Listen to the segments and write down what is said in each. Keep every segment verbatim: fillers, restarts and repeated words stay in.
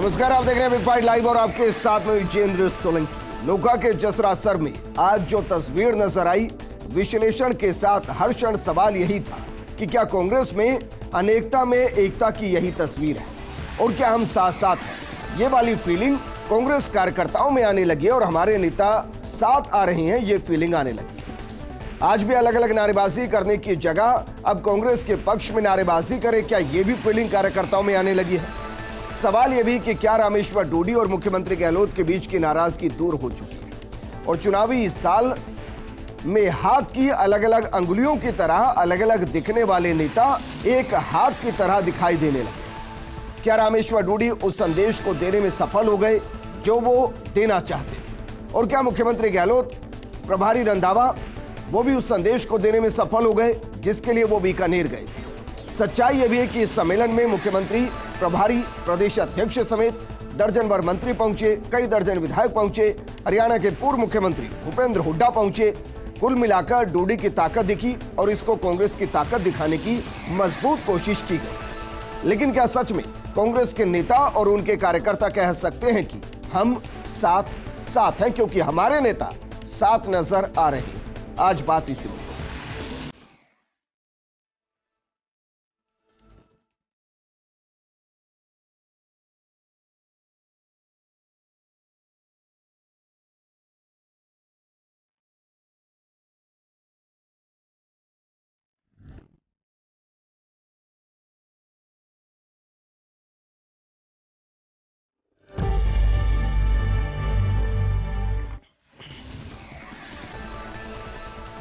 नमस्कार, आप देख रहे हैं बिग फाइट लाइव और आपके साथ में जितेंद्र सोलंकी। नोका के जसरासर में आज जो तस्वीर नजर आई, विश्लेषण के साथ हर क्षण सवाल यही था कि क्या कांग्रेस में अनेकता में एकता की यही तस्वीर है और क्या हम साथ साथ हैं। ये वाली फीलिंग कांग्रेस कार्यकर्ताओं में आने लगी और हमारे नेता साथ आ रहे हैं ये फीलिंग आने लगी। आज भी अलग अलग नारेबाजी करने की जगह अब कांग्रेस के पक्ष में नारेबाजी करें, क्या ये भी फीलिंग कार्यकर्ताओं में आने लगी है। सवाल यह भी कि क्या रामेश्वर डूडी और मुख्यमंत्री गहलोत के बीच की नाराजगी दूर हो चुकी है और चुनावी साल में हाथ की अलग अलग अंगुलियों की तरह अलग अलग दिखने वाले नेता एक हाथ की तरह दिखाई देने लगे। क्या रामेश्वर डूडी उस संदेश को देने में सफल हो गए जो वो देना चाहते थे और क्या मुख्यमंत्री गहलोत, प्रभारी रंधावा, वो भी उस संदेश को देने में सफल हो गए जिसके लिए वो बीकानेर गए थे। सच्चाई यह भी है कि इस सम्मेलन में मुख्यमंत्री, प्रभारी, प्रदेश अध्यक्ष समेत दर्जन भर मंत्री पहुंचे, कई दर्जन विधायक पहुंचे, हरियाणा के पूर्व मुख्यमंत्री भूपेंद्र हुड्डा पहुंचे। कुल मिलाकर डूडी की ताकत दिखी और इसको कांग्रेस की ताकत दिखाने की मजबूत कोशिश की गई। लेकिन क्या सच में कांग्रेस के नेता और उनके कार्यकर्ता कह सकते हैं कि हम साथ साथ हैं, क्योंकि हमारे नेता साथ नजर आ रहे हैं। आज बात इसी मुद्दे।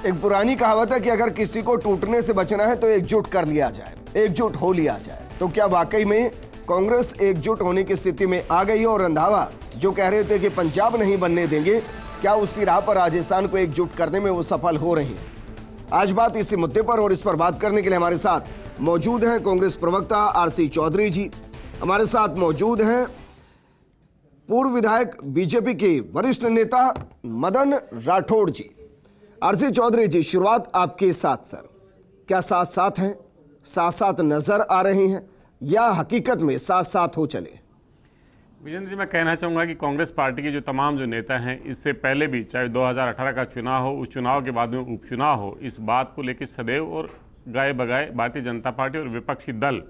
एक पुरानी कहावत है कि अगर किसी को टूटने से बचना है तो एकजुट कर लिया जाए, एकजुट हो लिया जाए। तो क्या वाकई में कांग्रेस एकजुट होने की स्थिति में आ गई है और रंधावा जो कह रहे थे कि पंजाब नहीं बनने देंगे, क्या उसी राह पर राजस्थान को एकजुट करने में वो सफल हो रही है। आज बात इसी मुद्दे पर और इस पर बात करने के लिए हमारे साथ मौजूद हैं कांग्रेस प्रवक्ता आर सी चौधरी जी, हमारे साथ मौजूद हैं पूर्व विधायक, बीजेपी के वरिष्ठ नेता मदन राठौड़ जी। आर सी चौधरी जी, शुरुआत आपके साथ सर, क्या साथ साथ हैं, साथ साथ नज़र आ रहे हैं या हकीकत में साथ साथ हो चले। विजेंद्र जी, मैं कहना चाहूँगा कि कांग्रेस पार्टी के जो तमाम जो नेता हैं, इससे पहले भी चाहे दो हज़ार अठारह का चुनाव हो, उस चुनाव के बाद में उपचुनाव हो, इस बात को लेकर सदैव और गाय बगाए भारतीय जनता पार्टी और विपक्षी दल,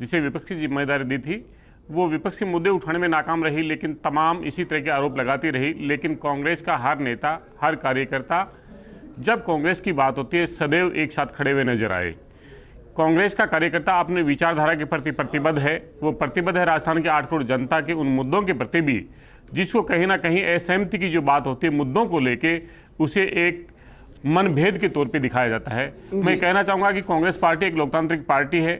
जिसे विपक्ष की जिम्मेदारी दी थी, वो विपक्ष के मुद्दे उठाने में नाकाम रही, लेकिन तमाम इसी तरह के आरोप लगाती रही। लेकिन कांग्रेस का हर नेता, हर कार्यकर्ता जब कांग्रेस की बात होती है सदैव एक साथ खड़े हुए नजर आए। कांग्रेस का कार्यकर्ता अपने विचारधारा के प्रति प्रतिबद्ध है, वो प्रतिबद्ध है राजस्थान के आठ करोड़ जनता के उन मुद्दों के प्रति भी जिसको कहीं ना कहीं असहमति की जो बात होती है मुद्दों को लेके, उसे एक मनभेद के तौर पे दिखाया जाता है। मैं कहना चाहूँगा कि कांग्रेस पार्टी एक लोकतांत्रिक पार्टी है,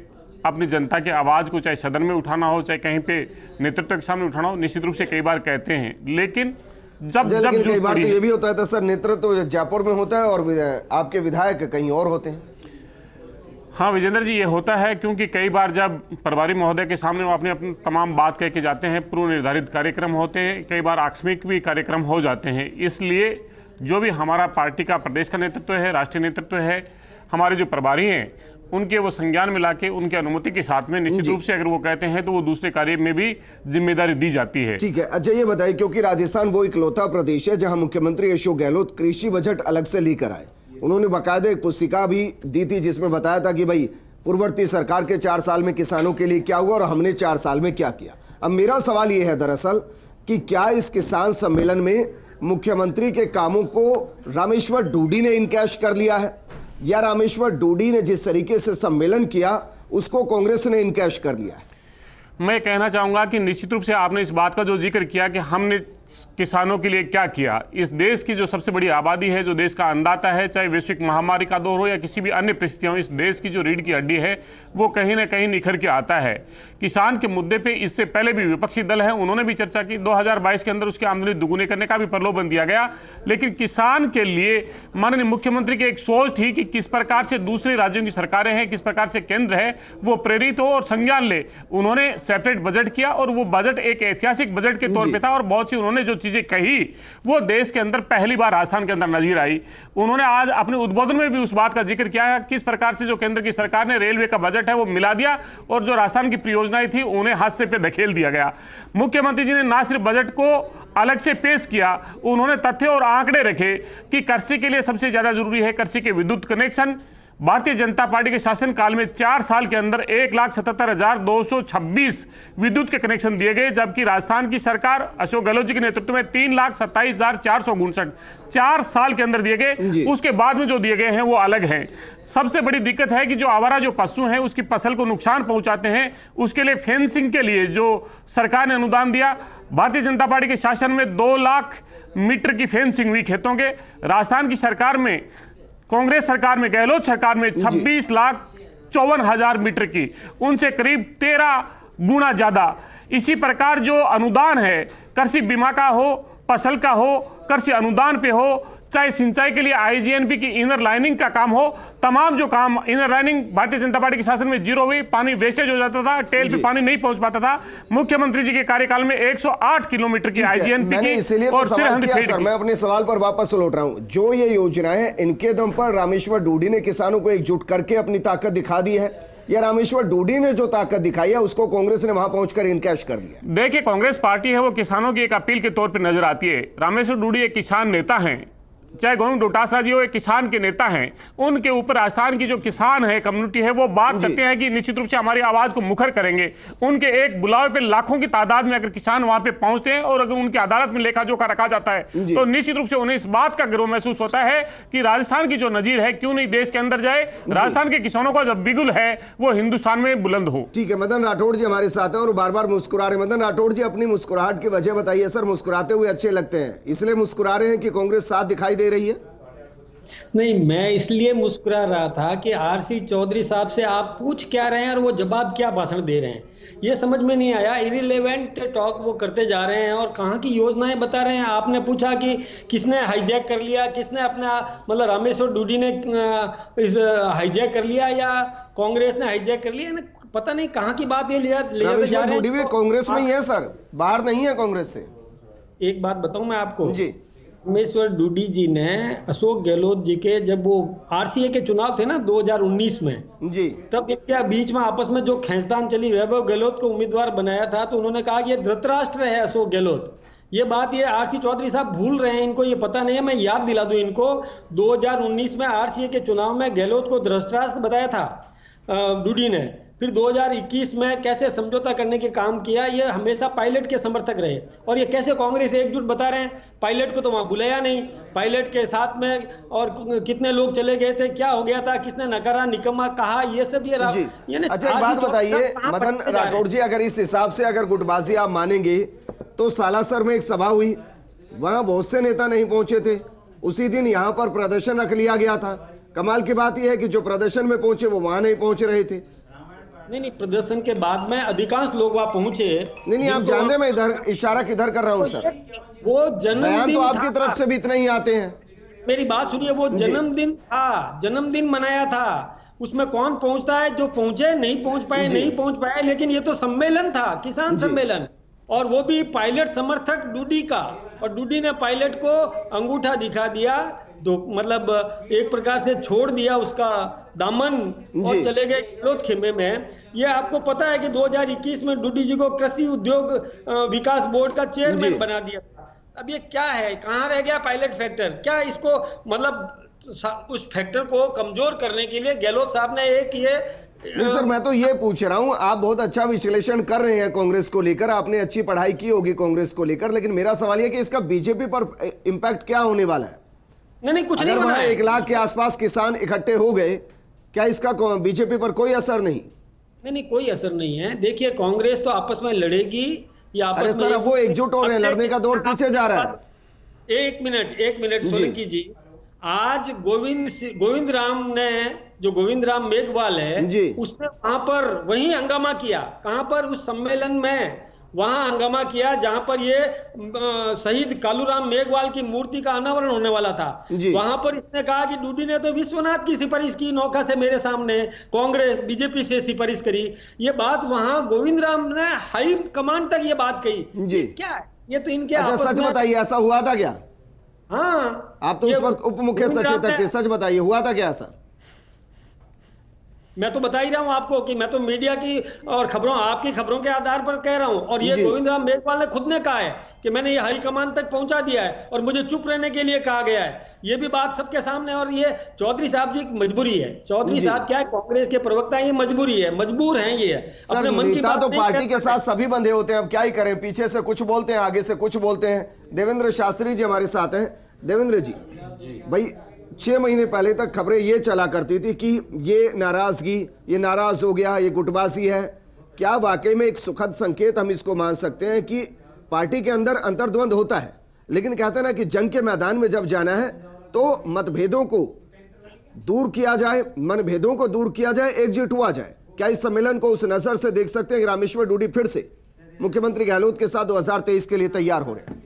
अपनी जनता की आवाज़ को चाहे सदन में उठाना हो, चाहे कहीं पे नेतृत्व के सामने उठाना हो, निश्चित रूप से कई बार कहते हैं। लेकिन जब जब कई बार तो ये भी होता है तो सर, नेतृत्व जयपुर में होता है और आपके विधायक कहीं और होते हैं। हाँ विजेंद्र जी, ये होता है क्योंकि कई बार जब प्रभारी महोदय के सामने वो अपने अपनी तमाम बात कह के जाते हैं, पूर्व निर्धारित कार्यक्रम होते हैं, कई बार आकस्मिक भी कार्यक्रम हो जाते हैं। इसलिए जो भी हमारा पार्टी का प्रदेश का नेतृत्व है, राष्ट्रीय नेतृत्व है, हमारे जो प्रभारी हैं, उनके वो संज्ञान में लाके उनके अनुमति के साथ में निश्चित रूप से अगर वो कहते हैं तो वो दूसरे कार्य में भी जिम्मेदारी दी जाती है। ठीक है, अच्छा ये बताइए, क्योंकि राजस्थान वो इकलौता प्रदेश है जहां मुख्यमंत्री अशोक गहलोत कृषि बजट अलग से लेकर आए। उन्होंने बाकायदा एक पुस्तिका भी दी थी जिसमें बताया था कि भाई पूर्ववर्ती सरकार के चार साल में किसानों के लिए क्या हुआ और हमने चार साल में क्या किया। अब मेरा सवाल ये है दरअसल कि क्या इस किसान सम्मेलन में मुख्यमंत्री के कामों को रामेश्वर डूडी ने इनकैश कर लिया है या रामेश्वर डूडी ने जिस तरीके से सम्मेलन किया उसको कांग्रेस ने इनकैश कर दिया है। मैं कहना चाहूँगा कि निश्चित रूप से आपने इस बात का जो जिक्र किया कि हमने किसानों के लिए क्या किया, इस देश की जो सबसे बड़ी आबादी है, जो देश का अन्नदाता है, चाहे वैश्विक महामारी का दौर हो या किसी भी अन्य परिस्थितियाँ हो, इस देश की जो रीढ़ की हड्डी है वो कहीं ना कहीं निखर के आता है। किसान के मुद्दे पे इससे पहले भी विपक्षी दल है, उन्होंने भी चर्चा की, दो हज़ार बाईस के अंदर उसकी आमदनी दुगुने करने का भी प्रलोभन दिया गया। लेकिन किसान के लिए माननीय मुख्यमंत्री की एक सोच थी कि किस प्रकार से दूसरे राज्यों की सरकारें हैं, किस प्रकार से केंद्र है, वो प्रेरित हो और संज्ञान ले। उन्होंने सेपरेट बजट किया और वो बजट एक ऐतिहासिक बजट के तौर पर था और बहुत सी उन्होंने उन्होंने जो चीज़ें कही वो देश के अंदर पहली बार राजस्थान के अंदर नजर आई। उन्होंने आज अपने उद्बोधन में भी उस बात का जिक्र किया है किस प्रकार से जो केंद्र की सरकार ने रेलवे का बजट है वो मिला दिया और जो राजस्थान की परियोजनाएं थी उन्हें हादसे पर धकेल दिया गया। मुख्यमंत्री जी ने ना सिर्फ बजट को अलग से पेश किया, उन्होंने तथ्य और आंकड़े रखे कि कृषि के लिए सबसे ज़्यादा जरूरी है कृषि के विद्युत कनेक्शन। भारतीय जनता पार्टी के शासनकाल में चार साल के अंदर एक लाख सतहत्तर हजार दो सौ छब्बीस विद्युत के कनेक्शन दिए गए, जबकि राजस्थान की सरकार अशोक गहलोत जी के नेतृत्व में तीन लाख सत्ताईस हजार चार सौ उनसठ चार साल के अंदर दिए गए। उसके बाद में जो दिए गए हैं वो अलग हैं। सबसे बड़ी दिक्कत है कि जो आवारा जो पशु हैं उसकी फसल को नुकसान पहुंचाते हैं, उसके लिए फेंसिंग के लिए जो सरकार ने अनुदान दिया, भारतीय जनता पार्टी के शासन में दो लाख मीटर की फेंसिंग हुई खेतों के। राजस्थान की सरकार में, कांग्रेस सरकार में, गहलोत सरकार में छब्बीस लाख चौवन हजार मीटर की, उनसे करीब तेरह गुना ज्यादा। इसी प्रकार जो अनुदान है कृषि बीमा का हो, फसल का हो, कृषि अनुदान पे हो, चाहे सिंचाई के लिए आईजीएनपी की इनर लाइनिंग का काम हो, तमाम जो काम inner lining Bharatiya Janata party के शासन में जीरो हुई, पानी वेस्टेज हो जाता था, टेल पे पानी नहीं पहुंच पाता था। मुख्यमंत्री जी के कार्यकाल में एक सौ आठ किलोमीटर की आईजीएनपी की और सर, मैं अपने सवाल पर वापस लौट रहा हूं। जो ये योजनाएं है इनके दम पर रामेश्वर डूडी ने किसानों को एकजुट करके अपनी ताकत दिखा दी है, या रामेश्वर डूडी ने जो ताकत दिखाई है उसको कांग्रेस ने वहां पहुंचकर इनकैश कर दिया? देखिए, कांग्रेस पार्टी है वो किसानों की एक अपील के तौर पर नजर आती है। रामेश्वर डूडी एक किसान नेता है, चाहे गोरुण डोटासरा जी हो, एक किसान के नेता हैं। उनके ऊपर राजस्थान की जो किसान है कम्युनिटी है वो बात करते हैं कि निश्चित रूप से हमारी आवाज को मुखर करेंगे। उनके एक बुलावे पे लाखों की तादाद में अगर किसान वहां पे पहुंचते हैं और अगर उनकी अदालत में लेखा जोखा रखा जाता है तो निश्चित रूप से उन्हें इस बात का गर्व महसूस होता है कि राजस्थान की जो नजीर है क्यों नहीं देश के अंदर जाए, राजस्थान के किसानों का जो बिगुल है वो हिंदुस्तान में बुलंद हो। ठीक है, मदन राठौड़ जी हमारे साथ हैं और बार बार मुस्कुरा रहे। मदन राठौड़ जी, अपनी मुस्कुराहट की वजह बताइए। सर, मुस्कुराते हुए अच्छे लगते हैं, इसलिए मुस्कुरा रहे हैं कि कांग्रेस साथ दिखाई दे रही है? नहीं, मैं इसलिए मुस्कुरा रहा था कि आर सी चौधरी साहब से आप पूछ क्या रहे हैं और वो जवाब क्या भाषण दे रहे हैं, ये समझ में नहीं आया। इरिलेवेंट टॉक वो करते जा रहे हैं और कहाँ की योजनाएं बता रहे हैं। आपने पूछा कि किसने हाईजैक कर लिया, किसने अपने मतलब रामेश्वर डूडी ने हाईजैक कर लिया या कांग्रेस ने हाईजैक कर लिया, पता नहीं कहाँ की बात ये ले जा रहे हैं। कांग्रेस में ही है सर, बाहर नहीं है कांग्रेस से। एक बात बताऊं मैं आपको, रामेश्वर डूडी जी ने अशोक गहलोत जी के जब वो आरसीए के चुनाव थे ना दो हज़ार उन्नीस में जी, तब इनके बीच में आपस में जो खींचतान चली वैभव गहलोत को उम्मीदवार बनाया था तो उन्होंने कहा कि ये धृतराष्ट्र है अशोक गहलोत। ये बात ये आरसी चौधरी साहब भूल रहे हैं, इनको ये पता नहीं है। मैं याद दिला दूं इनको, दो हज़ार उन्नीस में आरसीए के चुनाव में गहलोत को धृतराष्ट्र बताया था डूडी ने, फिर दो हज़ार इक्कीस में कैसे समझौता करने के काम किया। ये हमेशा पायलट के समर्थक रहे और ये कैसे कांग्रेस एकजुट बता रहे हैं। पायलट को तो वहाँ बुलाया नहीं, पायलट के साथ में और कितने लोग चले गए थे, क्या हो गया था, किसने नकारा, निकम्मा कहा, ये सब ये यानी। अच्छा, एक बात बताइए मदन राठौड़ जी, अगर इस हिसाब से अगर गुटबाजी आप मानेंगे तो सालासर में एक सभा हुई, वहाँ बहुत से नेता नहीं पहुँचे थे, उसी दिन यहाँ पर प्रदर्शन रख लिया गया था। कमाल की बात यह है कि जो प्रदर्शन में पहुंचे वो वहाँ नहीं पहुँच रहे थे। नहीं नहीं, प्रदर्शन के बाद में अधिकांश लोग वहाँ पहुंचे। नहीं नहीं, आप जान रहे, मैं इधर इशारा किधर कर रहा हूँ सर, वो जन्मदिन तो आपकी तरफ से भी इतने ही आते हैं। मेरी बात सुनिए, वो जन्मदिन था, जन्मदिन मनाया था, उसमें कौन पहुंचता है, जो पहुंचे नहीं पहुंच पाए नहीं पहुंच पाए। लेकिन ये तो सम्मेलन था, किसान सम्मेलन, और वो भी पायलट समर्थक डूडी का, और डूडी ने पायलट को अंगूठा दिखा दिया, मतलब एक प्रकार से छोड़ दिया उसका दामन और चले गए गहलोत खेमे में। यह आपको पता है कि दो हज़ार इक्कीस में डूडी जी को कृषि उद्योग विकास बोर्ड का चेयरमैन बना दिया था। अब ये क्या है, कहाँ रह गया पायलट फैक्टर? क्या इसको मतलब उस फैक्टर को कमजोर करने के लिए गहलोत साहब ने एक ये नहीं सर, मैं तो ये पूछ रहा हूँ, आप बहुत अच्छा विश्लेषण कर रहे हैं कांग्रेस को लेकर, आपने अच्छी पढ़ाई की होगी कांग्रेस को लेकर, लेकिन मेरा सवाल यह कि इसका बीजेपी पर इम्पैक्ट क्या होने वाला है? नहीं नहीं, कुछ नहीं होना है। एक लाख के आसपास किसान इकट्ठे हो गए, क्या इसका बीजेपी पर कोई असर नहीं? नहीं नहीं, कोई असर नहीं है। देखिए, कांग्रेस तो आपस में लड़ेगी या आपस अरे में सर, अब वो एकजुट हो रहे हैं, लड़ने का दौर पीछे जा रहा है। एक मिनट एक मिनट सोलंकी जी, आज गोविंद गोविंद राम ने, जो गोविंद राम मेघवाल है, उसने वहां पर वही हंगामा किया। कहां पर? उस सम्मेलन में वहां हंगामा किया जहां पर ये शहीद कालूराम मेघवाल की मूर्ति का अनावरण होने वाला था। वहां पर इसने कहा कि डूडी ने तो विश्वनाथ की सिफारिश की नौका से मेरे सामने, कांग्रेस बीजेपी से सिफारिश करी। ये बात वहां गोविंद राम ने हाई कमांड तक ये बात कही। क्या है? ये तो इनके अच्छा, सच बताइए ऐसा हुआ था क्या? हाँ, आप तो उस वक्त उप मुख्य सचेतक थे, सच बताइए हुआ था क्या ऐसा? मैं तो बता ही रहा हूं आपको कि मैं तो मीडिया की और खबरों आपकी खबरों के आधार पर कह रहा हूं, और ये गोविंद राम मेघवाल ने खुद ने कहा है कि मैंने ये हाईकमान तक पहुंचा दिया है और मुझे चुप रहने के लिए कहा गया है, ये भी बात सबके सामने। और ये चौधरी साहब जी की मजबूरी है, चौधरी साहब क्या है कांग्रेस के प्रवक्ता, ये मजबूरी है, मजबूर है ये अपने मन की बात। तो पार्टी के साथ सभी बंधे होते हैं, अब क्या ही करें, पीछे से कुछ बोलते हैं आगे से कुछ बोलते हैं। देवेंद्र शास्त्री जी हमारे साथ हैं। देवेंद्र जी भाई, छह महीने पहले तक खबरें ये चला करती थी कि ये नाराजगी, ये नाराज हो गया, ये गुटबाजी है, क्या वाकई में एक सुखद संकेत हम इसको मान सकते हैं कि पार्टी के अंदर अंतर्द्वंद होता है, लेकिन कहते हैं ना कि जंग के मैदान में जब जाना है तो मतभेदों को दूर किया जाए, मनभेदों को दूर किया जाए, एकजुट हुआ जाए। क्या इस सम्मेलन को उस नज़र से देख सकते हैं कि रामेश्वर डूडी फिर से मुख्यमंत्री गहलोत के साथ दो हजार तेईस के लिए तैयार हो रहे हैं?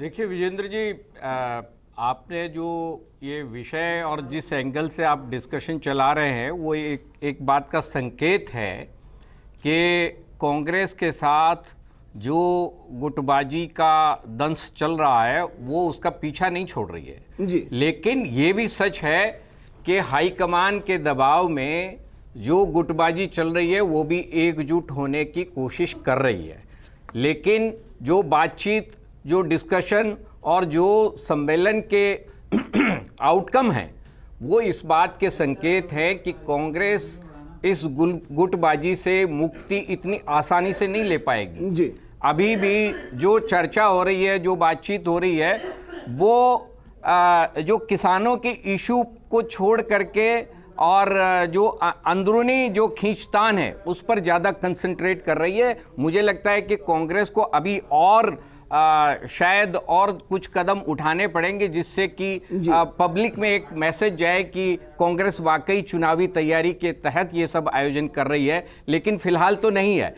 देखिए विजेंद्र जी, आ... आपने जो ये विषय और जिस एंगल से आप डिस्कशन चला रहे हैं वो एक एक बात का संकेत है कि कांग्रेस के साथ जो गुटबाजी का दंश चल रहा है वो उसका पीछा नहीं छोड़ रही है जी। लेकिन ये भी सच है कि हाईकमान के दबाव में जो गुटबाजी चल रही है वो भी एकजुट होने की कोशिश कर रही है, लेकिन जो बातचीत, जो डिस्कशन और जो सम्मेलन के आउटकम हैं वो इस बात के संकेत हैं कि कांग्रेस इस गुटबाजी से मुक्ति इतनी आसानी से नहीं ले पाएगी जी। अभी भी जो चर्चा हो रही है, जो बातचीत हो रही है, वो आ, जो किसानों के इशू को छोड़ करके और जो अंदरूनी जो खींचतान है उस पर ज़्यादा कंसंट्रेट कर रही है। मुझे लगता है कि कांग्रेस को अभी और आ, शायद और कुछ कदम उठाने पड़ेंगे जिससे कि पब्लिक में एक मैसेज जाए कि कांग्रेस वाकई चुनावी तैयारी के तहत ये सब आयोजन कर रही है, लेकिन फिलहाल तो नहीं है।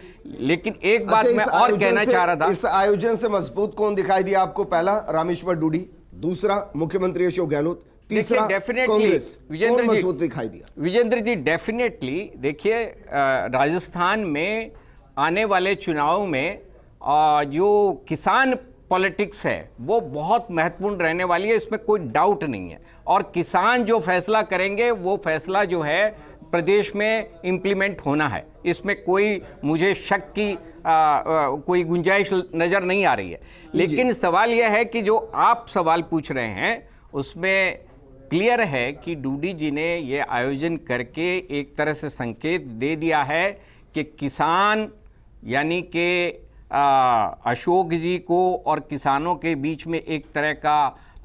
लेकिन एक बात मैं और कहना चाह रहा था, इस आयोजन से मजबूत कौन दिखाई दिया आपको? पहला रामेश्वर डूडी, दूसरा मुख्यमंत्री अशोक गहलोत, तीसरा कांग्रेस। विजेंद्र जी मजबूत दिखाई दिया? विजेंद्र जी डेफिनेटली, देखिए राजस्थान में आने वाले चुनाव में और जो किसान पॉलिटिक्स है वो बहुत महत्वपूर्ण रहने वाली है, इसमें कोई डाउट नहीं है। और किसान जो फैसला करेंगे वो फैसला जो है प्रदेश में इम्प्लीमेंट होना है, इसमें कोई मुझे शक की आ, आ, कोई गुंजाइश नज़र नहीं आ रही है। लेकिन सवाल यह है कि जो आप सवाल पूछ रहे हैं उसमें क्लियर है कि डूडी जी ने ये आयोजन करके एक तरह से संकेत दे दिया है कि किसान यानी कि अशोक जी को और किसानों के बीच में एक तरह का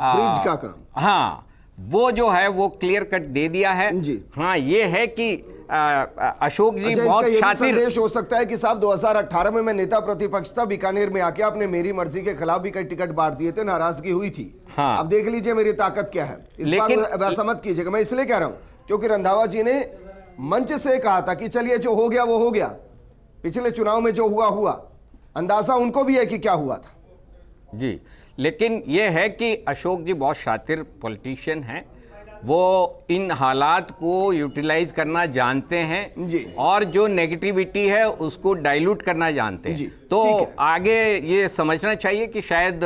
ब्रिज का काम, हाँ वो जो है वो क्लियर कट दे दिया है जी। हाँ ये है कि आ, अशोक जी अच्छा, बहुत शातिर संदेश हो सकता है कि साहब दो हजार अठारह में मैं नेता प्रतिपक्ष था, बीकानेर में आके आपने मेरी मर्जी के खिलाफ भी कई टिकट बांट दिए थे, नाराजगी हुई थी, हाँ अब देख लीजिए मेरी ताकत क्या है। इस लेकिन वैसा मत कीजिएगा, मैं इसलिए कह रहा हूँ क्योंकि रंधावा जी ने मंच से कहा था कि चलिए जो हो गया वो हो गया, पिछले चुनाव में जो हुआ हुआ, अंदाजा उनको भी है कि क्या हुआ था जी। लेकिन ये है कि अशोक जी बहुत शातिर पॉलिटिशियन हैं, वो इन हालात को यूटिलाइज करना जानते हैं जी। और जो नेगेटिविटी है उसको डाइल्यूट करना जानते हैं जी। तो आगे ये समझना चाहिए कि शायद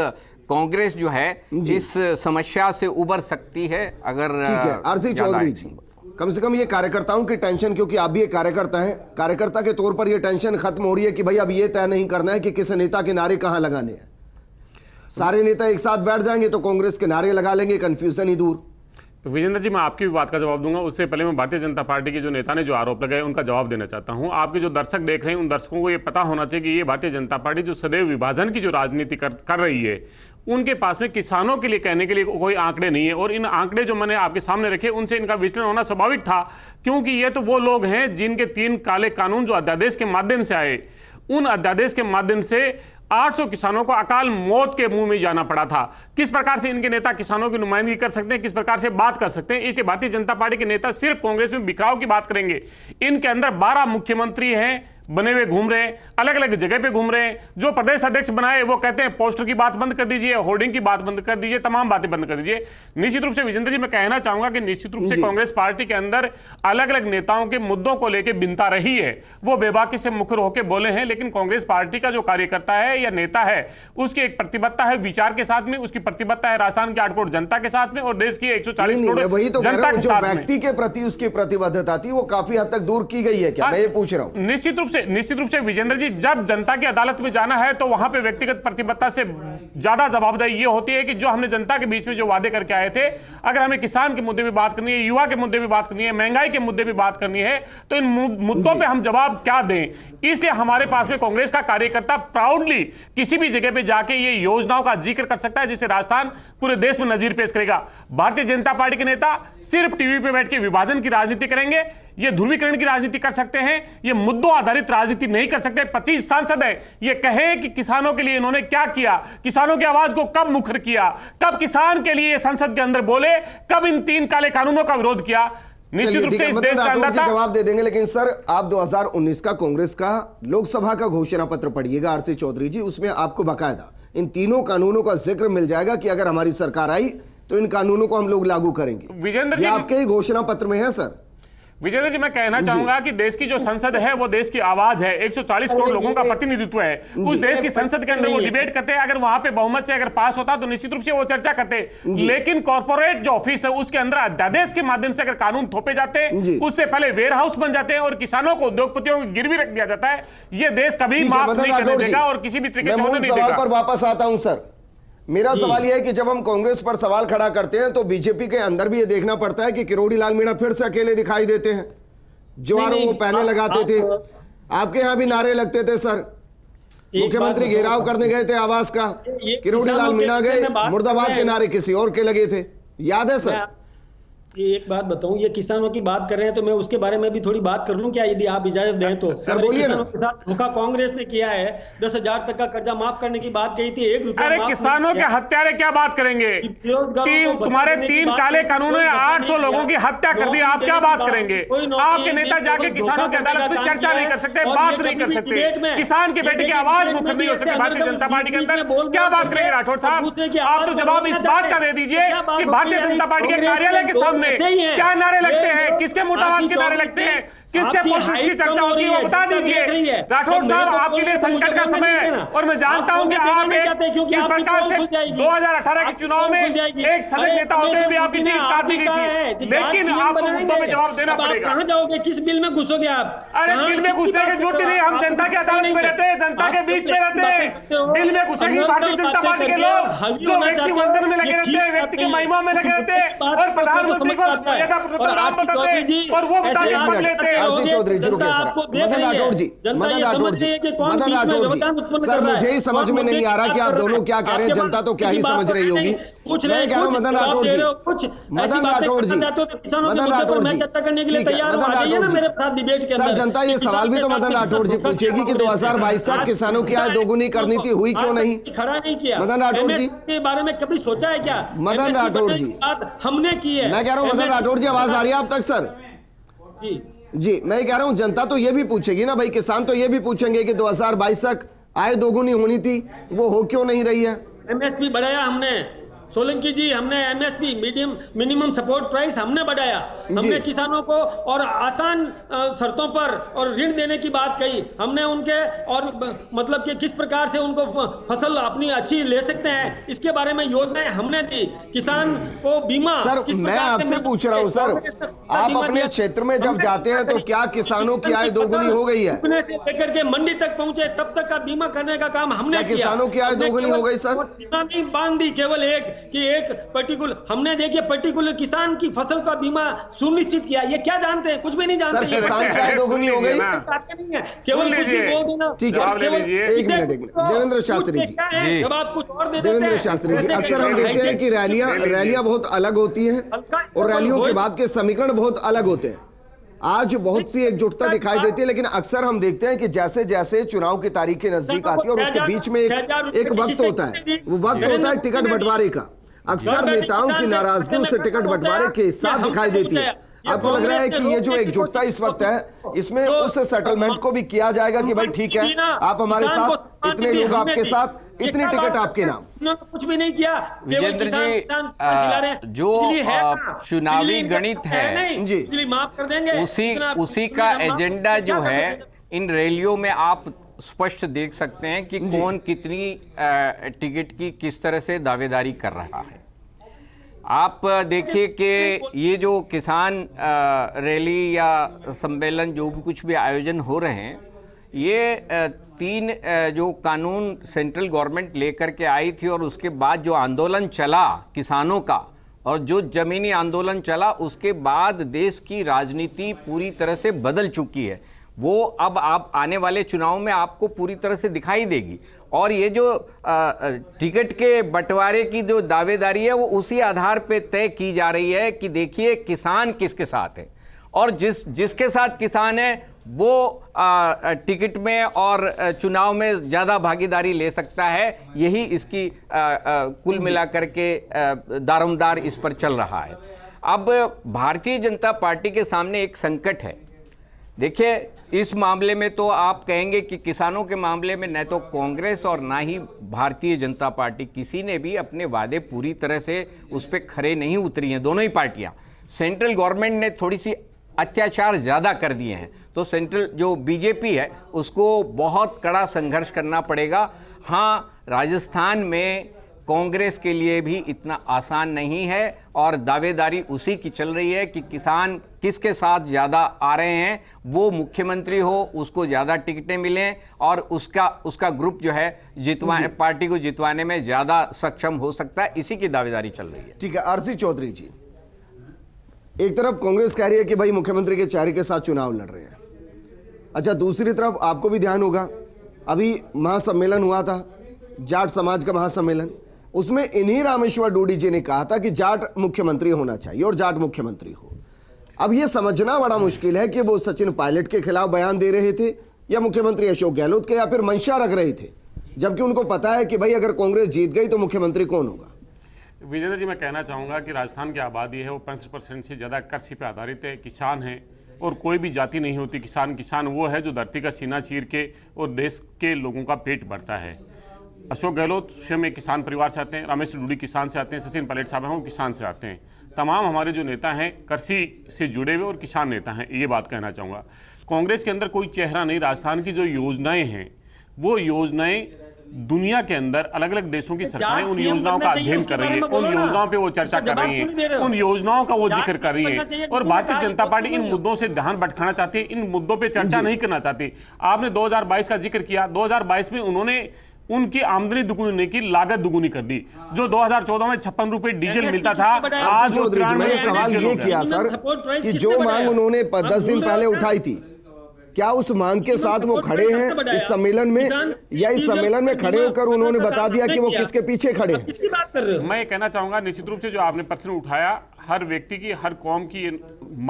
कांग्रेस जो है इस समस्या से उबर सकती है। अगर आर सी चौधरी जी, कम से कम ये कार्यकर्ताओं की टेंशन, क्योंकि आप भी एक कार्यकर्ता हैं, कार्यकर्ता के तौर पर ये टेंशन खत्म हो रही है कि भाई अब ये तय नहीं करना है कि किस नेता के नारे कहाँ लगाने हैं, सारे नेता एक साथ बैठ जाएंगे तो कांग्रेस के नारे लगा लेंगे, कन्फ्यूजन ही दूर। विजेंद्र जी मैं आपकी भी बात का जवाब दूंगा, उससे पहले मैं भारतीय जनता पार्टी के जो नेता ने जो आरोप लगाए उनका जवाब देना चाहता हूं। आपके जो दर्शक देख रहे हैं उन दर्शकों को ये पता होना चाहिए कि ये भारतीय जनता पार्टी जो सदैव विभाजन की जो राजनीति कर, कर रही है, उनके पास में किसानों के लिए कहने के लिए कोई आंकड़े नहीं है। और इन आंकड़े जो मैंने आपके सामने रखे उनसे इनका विचलन होना स्वाभाविक था, क्योंकि ये तो वो लोग हैं जिनके तीन काले कानून जो अध्यादेश के माध्यम से आए, उन अध्यादेश के माध्यम से आठ सौ किसानों को अकाल मौत के मुंह में जाना पड़ा था। किस प्रकार से इनके नेता किसानों की नुमाइंदगी कर सकते हैं, किस प्रकार से बात कर सकते हैं, इसलिए भारतीय जनता पार्टी के नेता सिर्फ कांग्रेस में बिखराव की बात करेंगे। इनके अंदर बारह मुख्यमंत्री हैं, बने हुए घूम रहे हैं, अलग अलग जगह पे घूम रहे हैं। जो प्रदेश अध्यक्ष बनाए वो कहते हैं पोस्टर की बात बंद कर दीजिए, होर्डिंग की बात बंद कर दीजिए, तमाम बातें बंद कर दीजिए। निश्चित रूप से विजेंद्र जी मैं कहना चाहूंगा कि निश्चित रूप से कांग्रेस पार्टी के अंदर अलग अलग नेताओं के मुद्दों को लेकर भिन्नता रही है, वो बेबाकी से मुखर होकर बोले हैं, लेकिन कांग्रेस पार्टी का जो कार्यकर्ता है या नेता है उसकी एक प्रतिबद्धता है विचार के साथ में, उसकी प्रतिबद्धता है राजस्थान की आठ करोड़ जनता के साथ में और देश की एक सौ चालीस करोड़ जनता के साथ। व्यक्ति के प्रति उसकी प्रतिबद्धता थी वो काफी हद तक दूर की गई है क्या, मैं ये पूछ रहा हूँ। निश्चित रूप से निश्चित रूप से विजेंद्र जी जब जनता की अदालत में जाना है तो वहां पे व्यक्तिगत प्रतिबद्धता से ज्यादा जवाबदारी ये होती है कि जो हमने जनता के बीच में जो वादे करके आए थे, अगर हमें किसान के मुद्दे पे बात करनी है, युवा के मुद्दे पे बात करनी है, महंगाई के मुद्दे पे बात करनी है, तो इन मुद्दों पे हम जवाब क्या दें। इसलिए हमारे पास में कांग्रेस का कार्यकर्ता प्राउडली किसी भी जगह पे जाके ये योजनाओं का जिक्र कर सकता है जिससे राजस्थान पूरे देश में नजीर पेश करेगा। भारतीय जनता पार्टी के नेता सिर्फ टीवी पे बैठ के विभाजन की राजनीति करेंगे, ये ध्रुवीकरण की राजनीति कर सकते हैं, ये मुद्दों आधारित राजनीति नहीं कर सकते। पच्चीस सांसद हैं, ये कहें कि किसानों के लिए इन्होंने क्या किया, किसानों की आवाज को कब मुखर किया, कब किसान के लिए संसद के अंदर बोले, कब इन तीन काले कानूनों का विरोध किया। निश्चित रूप से इस देश का अंदर जवाब दे देंगे, लेकिन सर आप दो हज़ार उन्नीस का कांग्रेस का लोकसभा का घोषणा पत्र पढ़िएगा आर सी चौधरी जी, उसमें आपको बाकायदा इन तीनों कानूनों का जिक्र मिल जाएगा कि अगर हमारी सरकार आई तो इन कानूनों को हम लोग लागू करेंगे। विजेंद्र जी आपके ही घोषणा पत्र में है सर। विजेंद्र जी मैं कहना चाहूंगा कि देश की जो संसद है वो देश की आवाज है, एक सौ चालीस करोड़ लोगों का प्रतिनिधित्व है। उस देश की संसद के अंदर वो डिबेट करते हैं, अगर वहां पे बहुमत से अगर पास होता तो निश्चित रूप से वो चर्चा करते, लेकिन कॉर्पोरेट जो ऑफिस है उसके अंदर अध्यादेश के माध्यम से अगर कानून थोपे जाते हैं, उससे पहले वेयर हाउस बन जाते हैं और किसानों को उद्योगपतियों को गिरवी रख दिया जाता है, ये देश कभी माफ नहीं करने देगा और किसी भी तरीके से। पर वापस आता हूँ सर, मेरा सवाल यह है कि जब हम कांग्रेस पर सवाल खड़ा करते हैं तो बीजेपी के अंदर भी यह देखना पड़ता है कि किरोड़ी लाल मीणा फिर से अकेले दिखाई देते हैं, जो आरोप वो पहले लगाते थे, आपके यहाँ भी नारे लगते थे सर, मुख्यमंत्री घेराव करने गए थे आवास का, किरोड़ी लाल मीणा गए, मुर्दाबाद के नारे किसी और के लगे थे, याद है सर। एक बात बताऊं, ये किसानों की बात कर रहे हैं तो मैं उसके बारे में भी थोड़ी बात कर लूं क्या, यदि आप इजाजत दें तो। सर बोलिए ना। के साथ धोखा कांग्रेस ने किया है, दस हजार तक का कर्जा माफ करने की बात कही थी, एक रुपया। अरे किसानों के हत्यारे क्या बात करेंगे, तुम्हारे तीन काले कानूनों ने आठ सौ लोगों की हत्या कर दी, आप क्या बात करेंगे। आपके नेता जाके किसानों की अदालत में चर्चा नहीं कर सकते, बात नहीं कर सकते, किसान के बेटे की आवाज मुखर नहीं हो सकती भारतीय जनता पार्टी के अंदर, क्या बात करेंगे राठौड़ साहब। आप तो जवाब इस बात का दे दीजिए कि भारतीय जनता पार्टी के कार्यालय के सामने क्या नारे लगते हैं, किसके मोटावाद के नारे लगते हैं, किसके पोस्टर्स की चर्चा होती है, बता दीजिए। राठौड़ साहब आपके लिए संकट का समय है और मैं जानता हूं कि आप किस प्रकार से दो हज़ार अठारह के चुनाव में एक सजग नेता होते हुए भी आपकी नींद काटने की थी, लेकिन आपको मुद्दों पे जवाब देना पड़ेगा। कहां जाओगे, किस बिल में घुसोगे आप। अरे बिल में घुसने की जरूरत नहीं, हम जनता की अदालत में रहते हैं, जनता के बीच में रहते हैं। बिल में घुसेंगे भारतीय जनता पार्टी के लोग जो व्यक्ति बंधन में लगे रहते हैं, व्यक्ति के महिमा में लगे रहते हैं और प्रधानमंत्री को मर्यादा पुरुषोत्तम राम बताते हैं और वो बता के पढ़ लेते हैं। चौधरी जी रुकिए सर, मदन राठौड़ जी, मदन राठौड़ जी, मदन राठौड़ जी सर मुझे ही समझ में नहीं आ रहा कि आप दोनों क्या कह रहे हैं, जनता तो क्या ही समझ रही होगी। मैं कह रहा हूँ मदन राठौड़ जी, मदन राठौड़ जी, मदन राठौड़ जी, सर जनता ये सवाल भी तो मदन राठौड़ जी पूछेगी कि दो हज़ार बाईस तक किसानों की आय दोगुनी करनी थी, हुई क्यों नहीं, खड़ा नहीं किया। मदन राठौड़ जी के बारे में कभी सोचा है क्या, मदन राठौड़ जी हमने की है। मैं कह रहा हूँ मदन राठौड़ जी आवाज आ रही है आप तक सर जी। मैं कह रहा हूं जनता तो ये भी पूछेगी ना भाई, किसान तो ये भी पूछेंगे कि दो हज़ार बाईस तक आय दोगुनी होनी थी, वो हो क्यों नहीं रही है। एमएसपी बढ़ाया हमने सोलंकी जी, हमने MSP medium minimum support price हमने बढ़ाया, हमने किसानों को और आसान शर्तों पर और ऋण देने की बात कही हमने उनके, और मतलब कि किस प्रकार से उनको फसल अपनी अच्छी ले सकते हैं इसके बारे में योजनाएं हमने दी, किसान को बीमा। सर मैं आपसे पूछ रहा हूँ सर, आप अपने क्षेत्र में जब जाते हैं तो क्या किसानों की आय दोगुनी हो गई है, लेकर के मंडी तक पहुँचे तब तक का बीमा करने का काम हमने, किसानों की आय दोगुनी हो गई सर। सीमा नहीं बांध दी केवल एक कि एक पर्टिकुलर, हमने देखिए पर्टिकुलर किसान की फसल का बीमा सुनिश्चित किया, ये क्या जानते हैं, कुछ भी नहीं जानते हैं। किसान की आय दोगुनी हो गई नहीं है केवल कुछ भी बोल देना, ठीक है। एक मिनट देवेंद्र शास्त्री जी, जब आप कुछ और दे देते हैं देवेंद्र शास्त्री जी, अक्सर हम देखते हैं कि रैलियां रैलियां बहुत अलग होती है और रैलियों के बाद के समीकरण बहुत अलग होते हैं, आज बहुत सी एकजुटता दिखाई देती है, लेकिन अक्सर हम देखते हैं कि जैसे जैसे चुनाव की तारीखें नजदीक आती है और उसके बीच में एक एक वक्त होता है, वो वक्त होता है टिकट बंटवारे का, अक्सर नेताओं की नाराजगी उससे टिकट बंटवारे के साथ दिखाई देती है। आपको लग रहा है कि ये जो एकजुटता इस वक्त है इसमें तो उस सेटलमेंट को भी किया जाएगा कि भाई ठीक है आप हमारे साथ, इतने लोग आपके साथ, इतनी टिकट आपके नाम, कुछ भी नहीं किया। विजेंद्र जी जो चुनावी गणित है जी माफ कर देंगे, उसी उसी का एजेंडा जो है इन रैलियों में आप स्पष्ट देख सकते हैं कि कौन कितनी टिकट की किस तरह से दावेदारी कर रहा है। आप देखिए कि ये जो किसान रैली या सम्मेलन जो भी कुछ भी आयोजन हो रहे हैं, ये तीन जो कानून सेंट्रल गवर्नमेंट लेकर के आई थी और उसके बाद जो आंदोलन चला किसानों का और जो ज़मीनी आंदोलन चला, उसके बाद देश की राजनीति पूरी तरह से बदल चुकी है। वो अब आप आने वाले चुनाव में आपको पूरी तरह से दिखाई देगी। और ये जो टिकट के बंटवारे की जो दावेदारी है वो उसी आधार पे तय की जा रही है कि देखिए किसान किसके साथ है, और जिस जिसके साथ किसान है वो टिकट में और चुनाव में ज़्यादा भागीदारी ले सकता है। यही इसकी आ, आ, कुल मिलाकर के दारोमदार इस पर चल रहा है। अब भारतीय जनता पार्टी के सामने एक संकट है। देखिए इस मामले में तो आप कहेंगे कि किसानों के मामले में न तो कांग्रेस और ना ही भारतीय जनता पार्टी किसी ने भी अपने वादे पूरी तरह से उस पर खरे नहीं उतरी हैं। दोनों ही पार्टियां, सेंट्रल गवर्नमेंट ने थोड़ी सी अत्याचार ज़्यादा कर दिए हैं, तो सेंट्रल जो बीजेपी है उसको बहुत कड़ा संघर्ष करना पड़ेगा। हाँ, राजस्थान में कांग्रेस के लिए भी इतना आसान नहीं है और दावेदारी उसी की चल रही है कि किसान किसके साथ ज़्यादा आ रहे हैं, वो मुख्यमंत्री हो उसको ज़्यादा टिकटें मिलें और उसका उसका ग्रुप जो है जितवा पार्टी को जितवाने में ज़्यादा सक्षम हो सकता है, इसी की दावेदारी चल रही है। ठीक है, आर सी चौधरी जी, एक तरफ कांग्रेस कह रही है कि भाई मुख्यमंत्री के चेहरे के साथ चुनाव लड़ रहे हैं। अच्छा, दूसरी तरफ आपको भी ध्यान होगा अभी महासम्मेलन हुआ था, जाट समाज का महासम्मेलन, उसमें इन्हीं रामेश्वर डूडी जी ने कहा था कि जाट मुख्यमंत्री होना चाहिए और जाट मुख्यमंत्री हो। अब यह समझना बड़ा मुश्किल है कि वो सचिन पायलट के खिलाफ बयान दे रहे थे या मुख्यमंत्री अशोक गहलोत के, या फिर मंशा रख रहे थे, जबकि उनको पता है कि भाई अगर कांग्रेस जीत गई तो मुख्यमंत्री कौन होगा। विजेंद्र जी, मैं कहना चाहूँगा कि राजस्थान की आबादी है वो पैंसठ परसेंट से ज़्यादा कृषि पर आधारित है, किसान है और कोई भी जाति नहीं होती। किसान किसान वो है जो धरती का सीना चीर के और देश के लोगों का पेट भरता है। अशोक गहलोत स्वयं एक किसान परिवार से आते हैं, रामेश्वर डूडी किसान से आते हैं, सचिन पायलट साहब हैं वो किसान से आते हैं। तमाम हमारे जो नेता हैं कृषि से जुड़े हुए और किसान नेता हैं, ये बात कहना चाहूँगा। कांग्रेस के अंदर कोई चेहरा नहीं। राजस्थान की जो योजनाएं हैं वो योजनाएं दुनिया के अंदर अलग अलग देशों की सरकारें उन योजनाओं का अध्ययन कर रही है, उन योजनाओं पे वो चर्चा कर रही है, उन योजनाओं का वो जिक्र कर रही है, और भारतीय जनता पार्टी इन मुद्दों से ध्यान भटकाना चाहती है, इन मुद्दों पर चर्चा नहीं करना चाहती। आपने दो हजार बाईस का जिक्र किया, दो हजार बाईस में उन्होंने उनकी आमदनी दुगुनी की लागत दुगुनी कर दी। जो दो हजार चौदह में छप्पन रुपए डीजल मिलता था, आज वो मैंने सवाल ये किया सर कि जो मांग उन्होंने दस दिन पहले उठाई थी, क्या उस मांग के साथ वो खड़े हैं इस सम्मेलन में, या इस सम्मेलन में खड़े होकर उन्होंने बता दिया कि वो किसके पीछे खड़े हैं। मैं कहना चाहूंगा निश्चित रूप से जो आपने प्रश्न उठाया, हर व्यक्ति की हर कौम की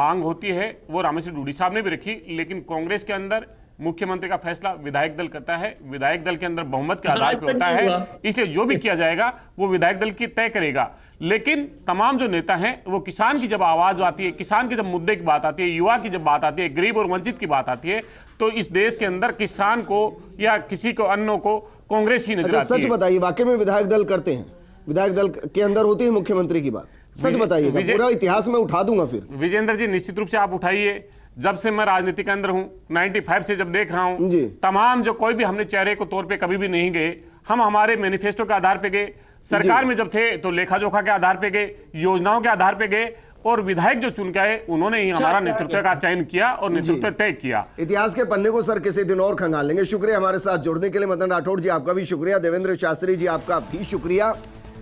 मांग होती है, वो रामेश्वर डूडी साहब ने भी रखी, लेकिन कांग्रेस के अंदर मुख्यमंत्री का फैसला विधायक दल करता है, विधायक दल के अंदर बहुमत के आधार पर होता है, इसलिए जो भी किया जाएगा वो विधायक दल की तय करेगा। लेकिन तमाम जो नेता हैं वो किसान की जब आवाज आती है, किसान के जब मुद्दे की बात आती है, युवा की जब बात आती है, गरीब और वंचित की बात आती है, तो इस देश के अंदर किसान को या किसी को अन्यों को कांग्रेस ही नजर आती है। सच बताइए, वाकई में विधायक दल करते हैं, विधायक दल के अंदर होती है मुख्यमंत्री की बात, सच बताइए, पूरा इतिहास में उठा दूंगा। फिर विजेंद्र जी, निश्चित रूप से आप उठाइए। जब से मैं राजनीति के अंदर हूँ, नाइन्टी फाइव से जब देख रहा हूँ, तमाम जो कोई भी हमने चेहरे को तौर पे कभी भी नहीं गए, हम हमारे मैनिफेस्टो के आधार पे गए, सरकार में जब थे तो लेखा जोखा के आधार पे गए, योजनाओं के आधार पे गए, और विधायक जो चुन के आए उन्होंने ही हमारा नेतृत्व का चयन किया और नेतृत्व तय किया। इतिहास के पन्ने को सर किसी दिन और खंगालेंगे। शुक्रिया हमारे साथ जुड़ने के लिए मदन राठौड़ जी, आपका भी शुक्रिया, देवेंद्र शास्त्री जी आपका भी शुक्रिया।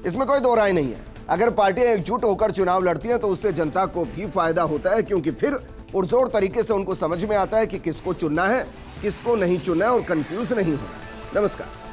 इसमें कोई दो राय नहीं है, अगर पार्टियां एकजुट होकर चुनाव लड़ती हैं तो उससे जनता को भी फायदा होता है, क्योंकि फिर पुरजोर तरीके से उनको समझ में आता है कि किसको चुनना है, किसको नहीं चुनना है, और कंफ्यूज नहीं होना। नमस्कार।